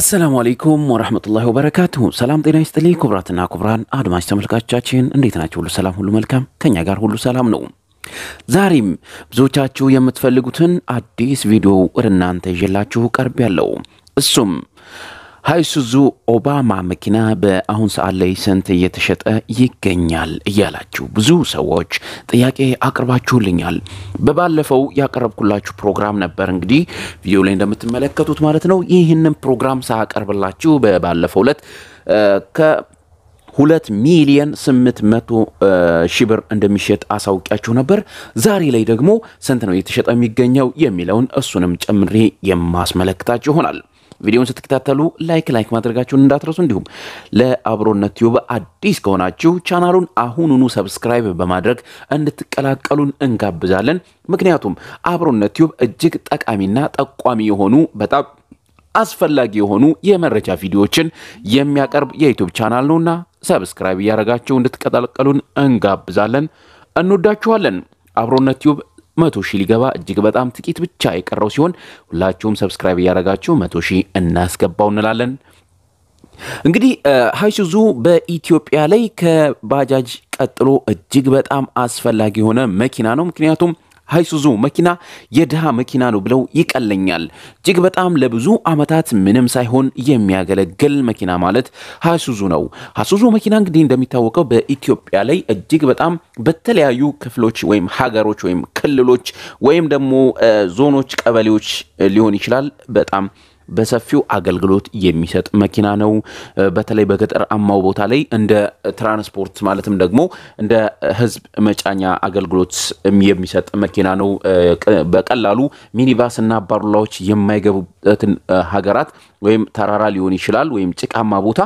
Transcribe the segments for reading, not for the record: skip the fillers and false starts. السلام عليكم ورحمة الله وبركاته. سلام دينا يستلي كبراتنا كبران آدم استملكاتشاتشين انديتنا تقول سلام هلو ملكام كنيا غار هلو سلام نوم ዛሬም ብዙቻችሁ የምትፈልጉትን አዲስ ቪዲዮ ወርናንተ ይዤላችሁ ቀርቤያለሁ እሱም ሃይሱዙ ኦባማ መኪና በአሁን ሰዓት ላይ ሰንት እየተሸጠ ይገኛል እያላችሁ ብዙ ሰዎች ጥያቄ አቀርባችሁልኛል በባለፈው ያቀርብኩላችሁ ፕሮግራም ነበር እንግዲህ ቪዲዮ ላይ እንደምትመለከቱት ማለት ነው ይሄንን ፕሮግራም ሳቀርብላችሁ በባለፈው ዕለት ሁለት ሚሊዮን 800 ሺህ ብር እንደሚሸጥ አሳውቂያችሁ ነበር ዛሬ ላይ ደግሞ ሰንት ነው የተሸጠ የሚገኘው የሚለውን እሱንም ጨምሬ የማስመለክታችሁ ይሆናል ቪዲዮውን ስትከታተሉ ላይክ ማድረጋችሁን እንዳትረሱ እንዲሁም ለአብሮነት ዩቲዩብ አዲስ ከሆናችሁ ቻናሉን አሁኑኑ ሰብስክራይብ በማድረግ እንድትቀላቀሉን እንጋብዛለን ምክንያቱም አብሮነት ዩቲዩብ እጅግ ጠቃሚና ጠቋሚ የሆኑ በጣም አስፈላጊ የሆኑ የመረጃ ቪዲዮዎችን የሚያቀርብ የዩቲዩብ ቻናል ነውና ሰብስክራይብ ያደርጋችሁ እንድትቀላቀሉን እንጋብዛለን እንወዳችኋለን አብሮነት ዩቲዩብ 100 ሺህ ሊገባ እጅግ በጣም ጥቂት ብቻ የቀረው ሲሆን ሁላችሁም ሰብስክራይብ ያደርጋችሁ 100 ሺህ እናስገባው እንላለን እንግዲህ ሃይሱዙ በኢትዮጵያ ላይ ከባጃጅ ቀጥሎ እጅግ በጣም አስፈላጊ የሆነ መኪና ነው ምክንያቱም ሃይሱዙ መኪና የደሃ መኪና ነው ብለው ይቀለኛል እጅግ በጣም ለብዙ አመታት ምንም ሳይሆን የሚያገለግል መኪና ማለት ሃይሱዙ ነው ሃይሱዙ መኪና እንግዲህ እንደሚታወቀው በኢትዮጵያ ላይ እጅግ በጣም በተለያዩ ክፍሎች ወይም ሀገሮች ወይም ክልሎች ወይም ደግሞ ዞኖች ቀበሌዎች ሊሆን ይችላል በጣም በሰፊው አገልግሎት የሚሰጥ መኪና ነው በተለይ በገጠር አማው ቦታ ላይ እንደ ትራንስፖርት ማለትም ደግሞ እንደ ህዝብ መጫኛ አገልግሎት የሚሰጥ መኪና ነው በቀላሉ ሚኒባስና ባሩላዎች የማይገቡበትን ሀገራት ወይም ተራራ ሊሆን ይችላል ወይም ጭቃማ ቦታ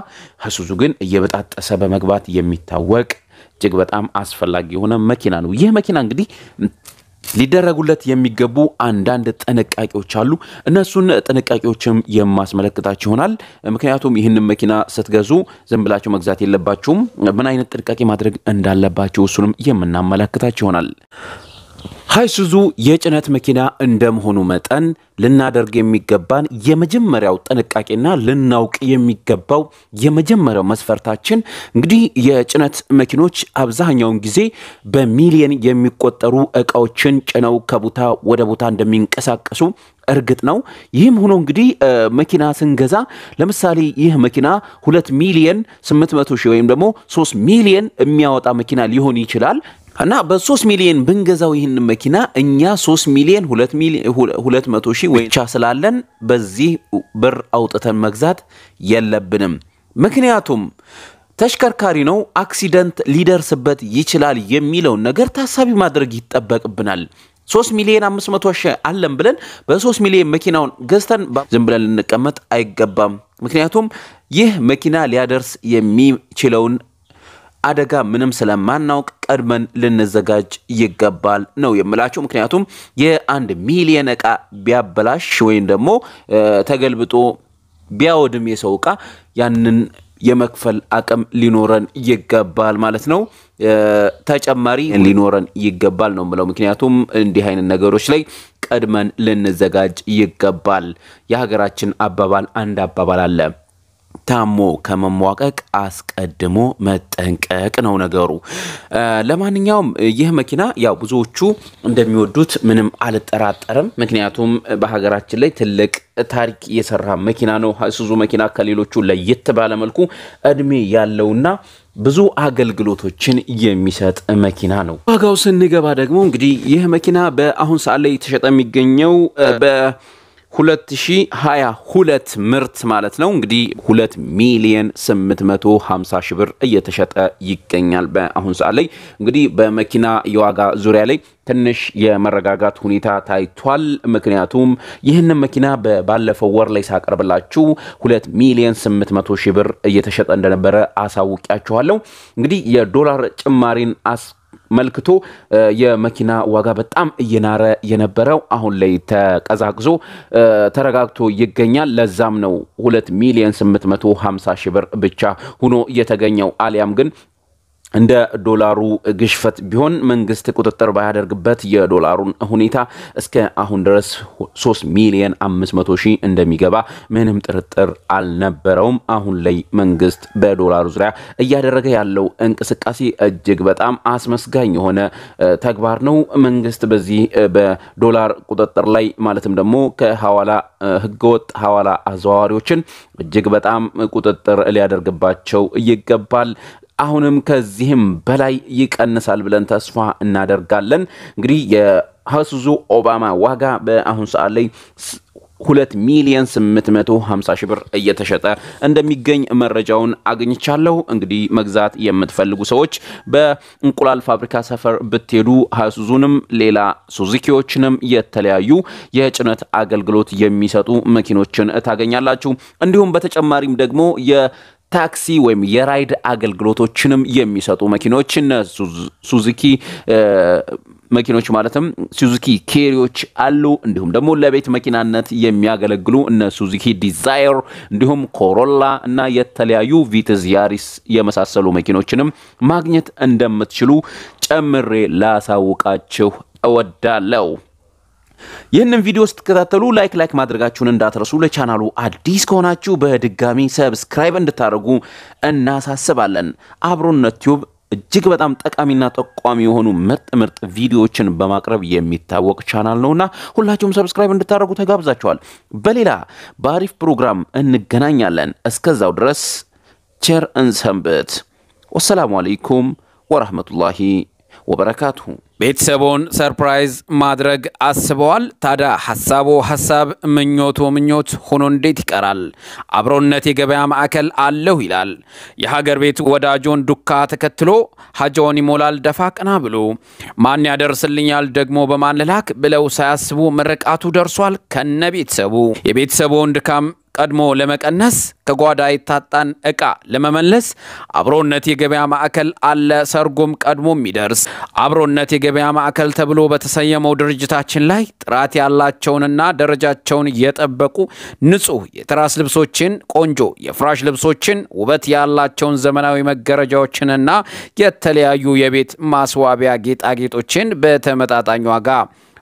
ሃይሱዙ ግን እየበጣጠሰ በመግባት የሚታወቅ እጅግ በጣም አስፈላጊ የሆነ መኪና ነው ይህ መኪና እንግዲህ ሊደረጉለት የሚገቡ አንዳንድ ጥንቃቄዎች አሉ እነሱን ጥንቃቄዎችም የማስመለክታችሁ ይሆናል ምክንያቱም ይሄንን መኪና ስትገዙ ዝም ብላችሁ መግዛት የለባችሁም ምን አይነት ጥንቃቄ ማድረግ እንዳለባችሁ እሱንም የምናመለክታችሁ ይሆናል ሃይሱዙ የጭነት መኪና እንደመሆኑ መጠን ልናደርግ የሚገባን የመጀመሪያው ጥንቃቄና ልናውቅ የሚገባው የመጀመሪያው መስፈርታችን እንግዲህ የጭነት መኪኖች አብዛኛው ጊዜ በሚሊዮን የሚቆጠሩ እቃዎችን ጭነው ከቦታ ወደ ቦታ እንደሚንቀሳቀሱ እርግጥ ነው ይህም ሆኖ እንግዲህ መኪና ስንገዛ ለምሳሌ ይህ መኪና 2 ሚሊዮን 800 ሺህ ወይም ደግሞ 3 ሚሊዮን የሚያወጣ መኪና ሊሆን ይችላል እና በ3 ሚሊዮን ብንገዛው ይሄን መኪና እኛ 3 ሚሊዮን 2 ሚሊዮን 200 ሺህ ብቻ ስላለን በዚህ ብር አውጥተን መግዛት የለብንም ምክንያቱም ተሽከርካሪ ነው አክሲደንት ሊደርስበት ይችላል የሚለው ነገር ታሳቢ ማድረግ ይጠበቅብናል 3 ሚሊዮን 500 ሺህ አለን ብለን በ3 ሚሊዮን መኪናውን ገዝተን ዝም ብለን ልንቀመጥ አይገባም ምክንያቱም ይህ መኪና ሊያደርስ የሚችለውን አደጋ ምንም ስለማናውቅ ቀድመን ልንዘጋጅ ይገባል ነው የምላችሁ ምክንያቱም የ1 ሚሊዮን ዕቃ ቢያበላሽ ወይም ደግሞ ተገልብጦ ቢያወድም የሰው ዕቃ ያንን የመክፈል አቅም ሊኖረን ይገባል ማለት ነው ተጨማሪ ሊኖረን ይገባል ነው ማለት ምክንያቱም እንዲህ አይነት ነገሮች ላይ ቀድመን ልንዘጋጅ ይገባል የሀገራችን አባባል አንድ አባባል አለ ታሞ ከመሟቀቅ አስቀድሞ መጠንቀቅ ነው ነገሩ ለማንኛውም ይህ መኪና ያው ብዙዎቹ እንደሚወዱት ምንም አልጠራጠርም ምክንያቱም በሀገራችን ላይ ትልቅ ታሪክ የሰራ መኪና ነው ሃይሱዙ መኪና ከሌሎቹ ለየት ባለ መልኩ እድሜ ያለውና ብዙ አገልግሎቶችን የሚሰጥ መኪና ነው ዋጋው ስንገባ ደግሞ እንግዲህ ይህ መኪና በአሁን ሰዓት ላይ የተሸጠ የሚገኘው በ 2022 ምርት ማለት ነው እንግዲህ 2 ሚሊዮን 850 ሺህ ብር እየተሸጠ ይገኛል በአሁን ሰዓት ላይ እንግዲህ በመኪና የዋጋ ዙሪያ ላይ ትንሽ የመረጋጋት ሁኔታ ታይቷል ምክንያቱም ይሄን መኪና በባለፈው ወር ላይ ሳቀርብላችሁ 2 ሚሊዮን 800 ሺህ ብር እየተሸጠ እንደነበረ አሳውቂያችኋለሁ እንግዲህ የዶላር ጭማሪን መልክቶ የመኪና ዋጋ በጣም እየናረ የነበረው አሁን ላይ ተቀዛቅዞ ተረጋግቶ ይገኛል ለዛም ነው 2 ሚሊዮን 850 ሺህ ብር ብቻ ሆኖ የተገኘው አሊያም ግን عند دولارو قشفت بهن من قستك وتتر بعد رقبات يا دولارون هنيتا اسكا هون درس 3 مليون عمس متوشي عند ميجابا منهم ترتر على نبرهم هون لي من قست بدولار زرع يا الرجال لو انك سكاسي الجبات عم عسمس جاي هنا تكبرنو من قست بزي بدولار وتتر لي مالتم دمو كهوالا هجوت هوالا أزواريوشن الجبات عم وتتر اللي هذا رقبات شو يقبل أهونم كزهم بلاي يك النسال بلن تصفى النادر قالن غري هاسوزو أوباما واقع بأهون سألي 2,850,000 ብር እየተሸጠ እንደሚገኝ መረጃውን አግኝቻለሁ እንግዲህ መግዛት የምትፈልጉ ሰዎች በእንቁላል ፋብሪካ ሰፈር ብትሄዱ ሃሱዙንም ሌላ ሱዚኪዎችንም የተለያዩ የጭነት አገልግሎት የሚሰጡ መኪኖችን ታገኛላችሁ እንዲሁም በተጨማሪም ደግሞ ታክሲ ወይም የራይድ አገልግሎቶችንም የሚሰጡ መኪኖች ሱዙኪ መኪኖች ማለትም ሱዙኪ ኬሪዎች አሉ እንዲሁም ደግሞ ለቤት መኪናነት የሚያገለግሉ እነ ሱዙኪ ዲዛየር እንዲሁም ኮሮላ እና የተለያዩ ቪትዝ ያሪስ የመሳሰሉ መኪኖችንም ማግኘት እንደምትችሉ ጨምሬ ላሳውቃችሁ እወዳለሁ ይህንን ቪዲዮ ስትከታተሉ ላይክ ማድረጋችሁን እንዳትረሱ ለቻናሉ አዲስ ከሆናችሁ በድጋሚ ሰብስክራይብ እንድታደርጉ እናሳስባለን አብሮነት ዩቲዩብ እጅግ በጣም ጠቃሚና ተቋሚ የሆኑ ምርጥ ቪዲዮዎችን በማቅረብ የሚታወቅ ቻናል ነውና ሁላችሁም ሰብስክራይብ እንድታደርጉ ተጋብዛችኋል በሌላ ባሪፍ ፕሮግራም እንገናኛለን እስከዛው ድረስ ቸር እንሰንብት ወሰላሙ አለይኩም ወራህመቱላሂ وبركاته بيتسابون سرپرايز مادرق السبوال تادا حسابو حساب منيوتو منيوت خنون ديتك ارال عبرون نتيجة بيام اكل اللو هلال يهاجر بيت وداجون دكات كتلو حاجوني مولال دفاق نابلو مانيا درسلينيال دقمو بمان للاك بلو ساسبو مرقاتو درسوال كن بيتسابو يبيتسابون دكام قدمو لمك الناس كغواداي تاتان اكا لما منلس عبرون نتيجة بيام اكل اللو سرقوم قدمو ميدرس عبرون نتيجة ገበያማ አከል ተብሎ በተሰየመው ድርጅታችን ላይ ጥራት ያላቸውንና ደረጃቸውን እየጠበቁ ንጹህ የትራስ ልብሶችን ቆንጆ የፍራሽ ልብሶችን ውበት ያላቸውን ዘመናዊ መገረጃዎችንና የተለያዩ የቤት ማስዋቢያ ጌጣጌጦችን በተመጣጣኝ ዋጋ